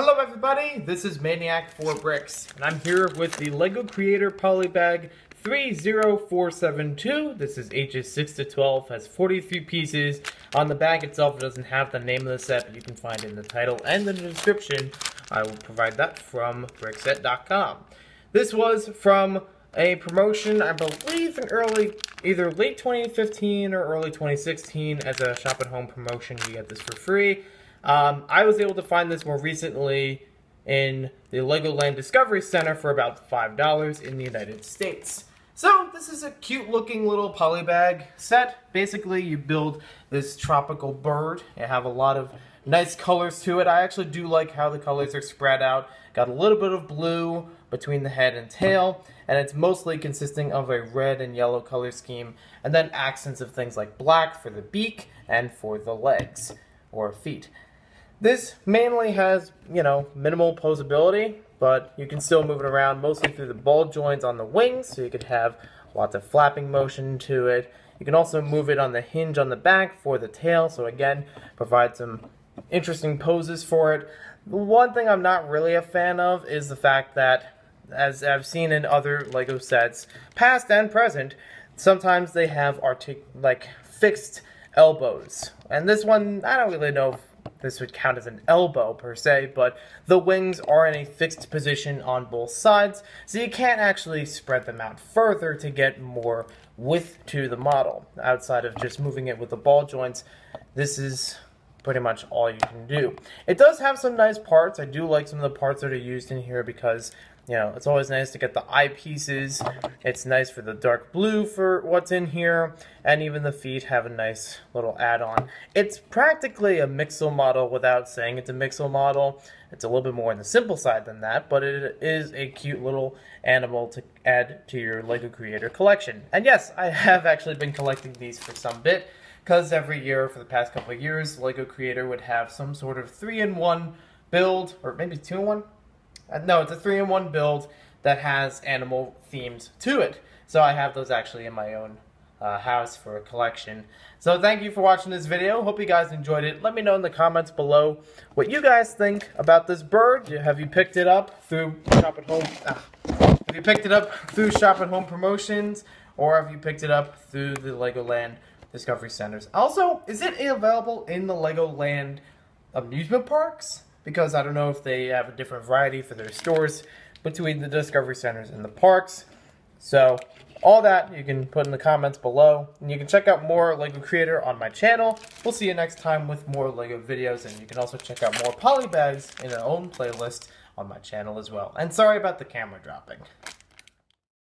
Hello everybody, this is Maniac4Bricks, and I'm here with the LEGO Creator Polybag 30472. This is ages 6 to 12, has 43 pieces. On the bag itself, it doesn't have the name of the set, but you can find it in the title and in the description. I will provide that from Brickset.com. This was from a promotion, I believe, in either late 2015 or early 2016, as a shop at home promotion. You get this for free. I was able to find this more recently in the Legoland Discovery Center for about $5 in the United States. So this is a cute looking little polybag set. Basically you build this tropical bird. It have a lot of nice colors to it. I actually do like how the colors are spread out. Got a little bit of blue between the head and tail, and it's mostly consisting of a red and yellow color scheme, and then accents of things like black for the beak and for the legs or feet. This mainly has, you know, minimal posability, but you can still move it around mostly through the ball joints on the wings, so you could have lots of flapping motion to it. You can also move it on the hinge on the back for the tail, so again, provide some interesting poses for it. The one thing I'm not really a fan of is the fact that, as I've seen in other LEGO sets, past and present, sometimes they have fixed elbows. And this one, I don't really know if this would count as an elbow per se, but the wings are in a fixed position on both sides, so you can't actually spread them out further to get more width to the model. Outside of just moving it with the ball joints, this is pretty much all you can do. It does have some nice parts. I do like some of the parts that are used in here because, you know, it's always nice to get the eyepieces. It's nice for the dark blue for what's in here, and even the feet have a nice little add-on. It's practically a Mixel model without saying it's a Mixel model. It's a little bit more on the simple side than that, but it is a cute little animal to add to your LEGO Creator collection. And yes, I have actually been collecting these for some bit, because every year for the past couple of years, LEGO Creator would have some sort of 3-in-1 build, or maybe 2-in-1? No, it's a 3-in-1 build that has animal themes to it. So I have those actually in my own house for a collection. So thank you for watching this video. Hope you guys enjoyed it. Let me know in the comments below what you guys think about this bird. Have you picked it up through Shop at Home? Have you picked it up through Shop at Home promotions, or have you picked it up through the Legoland Discovery Centers? Also, is it available in the Legoland amusement parks? Because I don't know if they have a different variety for their stores between the Discovery Centers and the parks. So all that you can put in the comments below. And you can check out more LEGO Creator on my channel. We'll see you next time with more LEGO videos. And you can also check out more polybags in our own playlist on my channel as well. And sorry about the camera dropping.